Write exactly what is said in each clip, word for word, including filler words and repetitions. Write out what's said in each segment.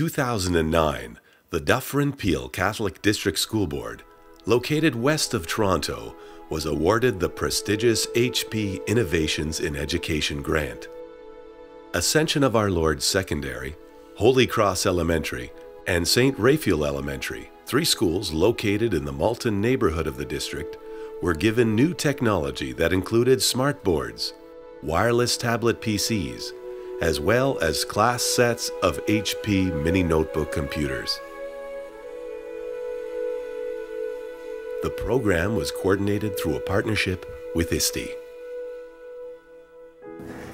two thousand nine, the Dufferin-Peel Catholic District School Board, located west of Toronto, was awarded the prestigious H P Innovations in Education grant. Ascension of Our Lord Secondary, Holy Cross Elementary, and Saint Raphael Elementary, three schools located in the Malton neighborhood of the district, were given new technology that included smartboards, wireless tablet P Cs, as well as class sets of H P mini notebook computers. The program was coordinated through a partnership with I S T E.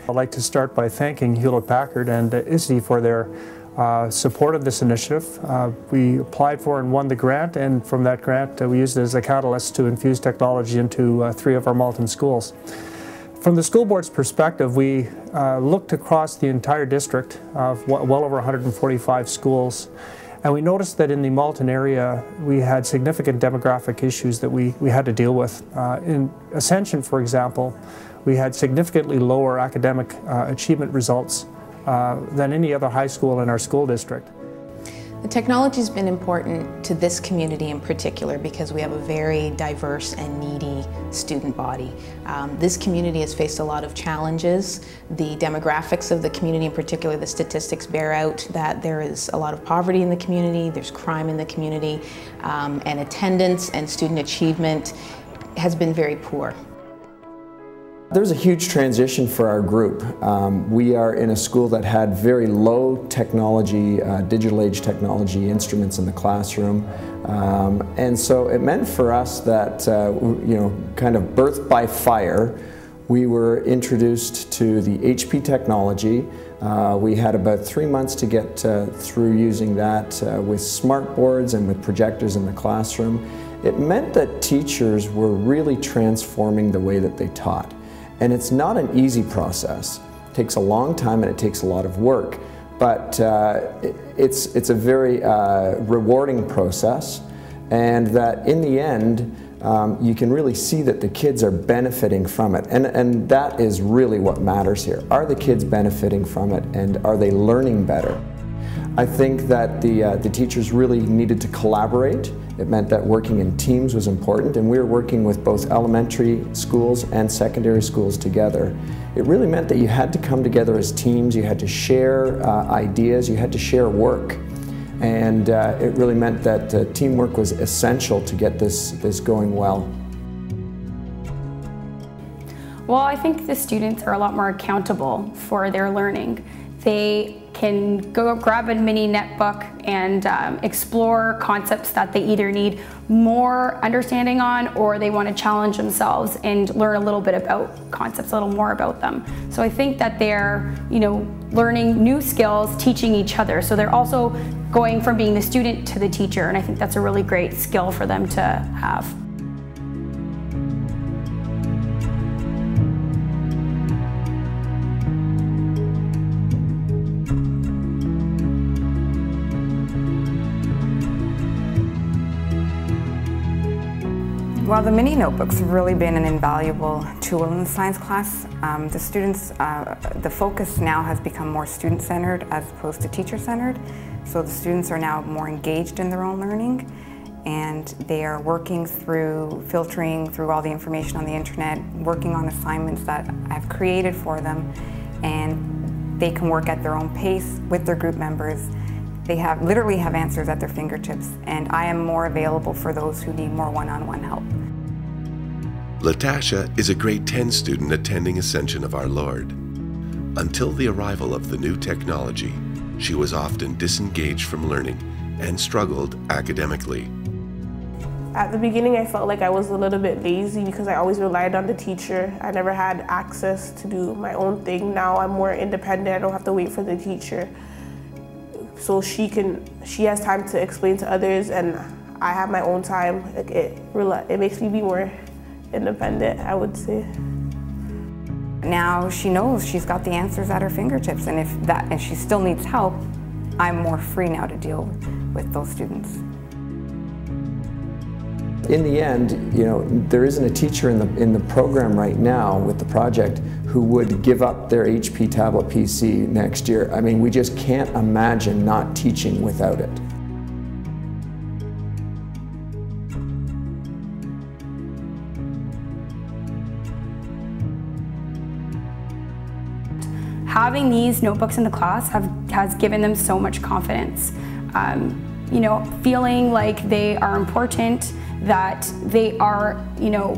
I'd like to start by thanking Hewlett-Packard and I S T E for their Uh, support of this initiative. Uh, we applied for and won the grant, and from that grant uh, we used it as a catalyst to infuse technology into uh, three of our Malton schools. From the school board's perspective, we uh, looked across the entire district of well over one hundred forty-five schools, and we noticed that in the Malton area we had significant demographic issues that we, we had to deal with. Uh, in Ascension, for example, we had significantly lower academic uh, achievement results Uh, than any other high school in our school district. The technology's been important to this community in particular because we have a very diverse and needy student body. Um, this community has faced a lot of challenges. The demographics of the community in particular, the statistics bear out that there is a lot of poverty in the community, there's crime in the community, um, and attendance and student achievement has been very poor. There's a huge transition for our group. Um, we are in a school that had very low technology, uh, digital age technology instruments in the classroom. Um, and so it meant for us that, uh, you know, kind of birthed by fire, we were introduced to the H P technology. Uh, we had about three months to get uh, through using that uh, with smartboards and with projectors in the classroom. It meant that teachers were really transforming the way that they taught. And it's not an easy process. It takes a long time and it takes a lot of work, but uh, it's, it's a very uh, rewarding process, and that in the end um, you can really see that the kids are benefiting from it, and, and that is really what matters here. Are the kids benefiting from it, and are they learning better? I think that the, uh, the teachers really needed to collaborate. It meant that working in teams was important, and we were working with both elementary schools and secondary schools together. It really meant that you had to come together as teams, you had to share uh, ideas, you had to share work. And uh, it really meant that uh, teamwork was essential to get this, this going well. Well, I think the students are a lot more accountable for their learning. They can go grab a mini netbook and um, explore concepts that they either need more understanding on, or they want to challenge themselves and learn a little bit about concepts, a little more about them. So I think that they're, you know, learning new skills, teaching each other. So they're also going from being the student to the teacher, and I think that's a really great skill for them to have. Well, the mini notebooks have really been an invaluable tool in the science class. Um, the students, uh, the focus now has become more student-centered as opposed to teacher-centered. So the students are now more engaged in their own learning, and they are working through, filtering through all the information on the internet, working on assignments that I've created for them, and they can work at their own pace with their group members. They have, literally have answers at their fingertips, and I am more available for those who need more one-on-one help. Latasha is a grade ten student attending Ascension of Our Lord. Until the arrival of the new technology, she was often disengaged from learning and struggled academically. At the beginning, I felt like I was a little bit lazy because I always relied on the teacher. I never had access to do my own thing. Now I'm more independent. I don't have to wait for the teacher. So she can, she has time to explain to others, and I have my own time. Like it, it makes me be more independent, I would say. Now she knows she's got the answers at her fingertips, and if that, if she still needs help, I'm more free now to deal with those students. In the end, you know, there isn't a teacher in the, in the program right now with the project who would give up their H P Tablet P C next year. I mean, we just can't imagine not teaching without it. Having these notebooks in the class have, has given them so much confidence. Um, you know, feeling like they are important, that they are, you know,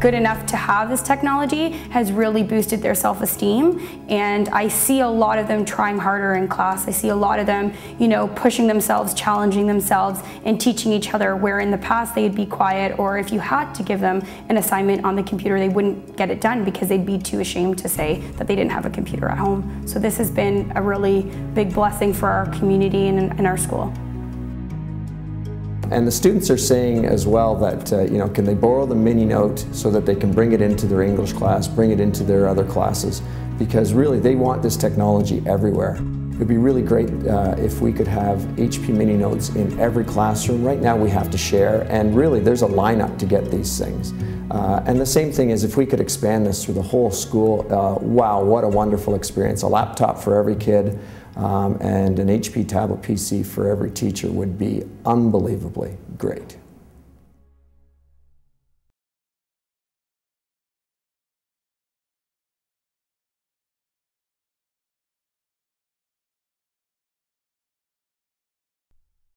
good enough to have this technology has really boosted their self-esteem. And I see a lot of them trying harder in class. I see a lot of them, you know, pushing themselves, challenging themselves, and teaching each other, where in the past they'd be quiet, or if you had to give them an assignment on the computer, they wouldn't get it done because they'd be too ashamed to say that they didn't have a computer at home. So this has been a really big blessing for our community and, and our school. And the students are saying as well that, uh, you know, can they borrow the mini note so that they can bring it into their English class, bring it into their other classes, because really they want this technology everywhere. It would be really great uh, if we could have H P mini notes in every classroom. Right now we have to share, and really there's a lineup to get these things. Uh, and the same thing is, if we could expand this through the whole school, uh, wow, what a wonderful experience. A laptop for every kid um, and an H P Tablet P C for every teacher would be unbelievably great.